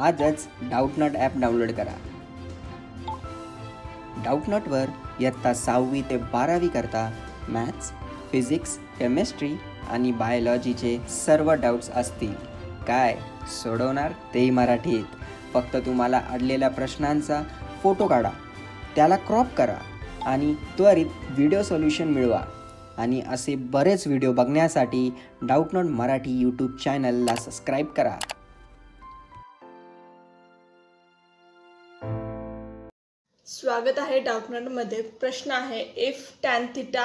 आजच Doubtnut app download करा। डाऊटनटवर इयत्ता 6वी ते 12वी करता मॅथ्स, फिजिक्स, केमिस्ट्री आणि बायोलॉजीचे सर्व डाउट्स असतील। काय सोडवणार तेही मराठीत। फक्त तुम्हाला अडलेल्या प्रश्नांचा फोटो काढा, त्याला क्रॉप करा आणि त्वरित व्हिडिओ सोल्यूशन मिळवा। आणि असे बरेच व्हिडिओ बघण्यासाठी डाऊटनट मराठी यूट्यूब चॅनलला सबस्क्राइब करा। स्वागत आहे डाउटनट मध्ये। प्रश्न आहे, if tan theta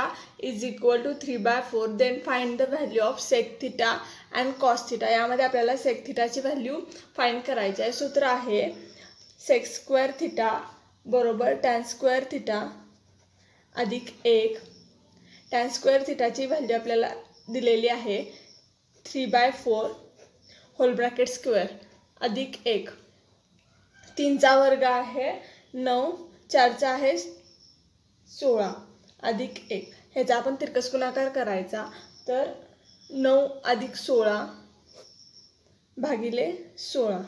is equal to 3/4 then find the value of sec theta and cos theta. यामध्ये आपल्याला सेक थीटाची व्हॅल्यू फाइंड करायची आहे। सूत्र आहे सेक स्क्वेअर थीटा बरोबर टॅन स्क्वेअर थीटा अधिक 1। टॅन स्क्वेअर थीटाची व्हॅल्यू आपल्याला दिलेली आहे 3/4 होल ब्रॅकेट स्क्वेअर अधिक 1। 3 चा वर्ग आहे 9, 4 चा आहे 16 अधिक 1। ह्याचा आपण तिरकस गुणाकार करायचा, तर 9 अधिक 16 भागिले 16।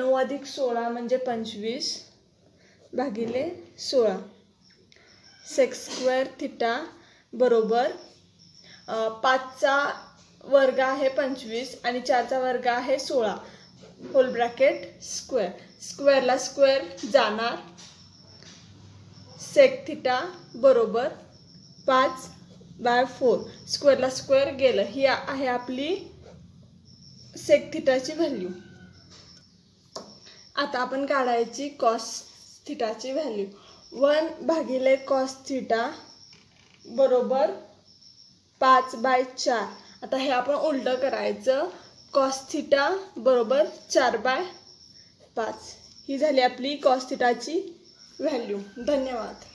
9 अधिक 16 म्हणजे 25 भागिले 16। सेक स्क्वेअर थीटा बरोबर 5 चा वर्ग आहे 25 आणि 4 चा वर्ग आहे 16 होल ब्रॅकेट स्क्वेअर। स्क्वेअरला स्क्वेअर जाणार। सेक थीटा बरोबर 5/4 स्क्वेअरला स्क्वेअर गेलं। ही आहे आपली सेक थीटाची व्हॅल्यू। आता आपण काढायची कॉस थीटाची व्हॅल्यू। 1 भागिले कॉस थीटा बरोबर 5/4। आता हे आपण उलटं करायचं। कॉस थीटा बरोबर 4/5। ही झाली आपली कॉस थीटाची व्हॅल्यू। धन्यवाद।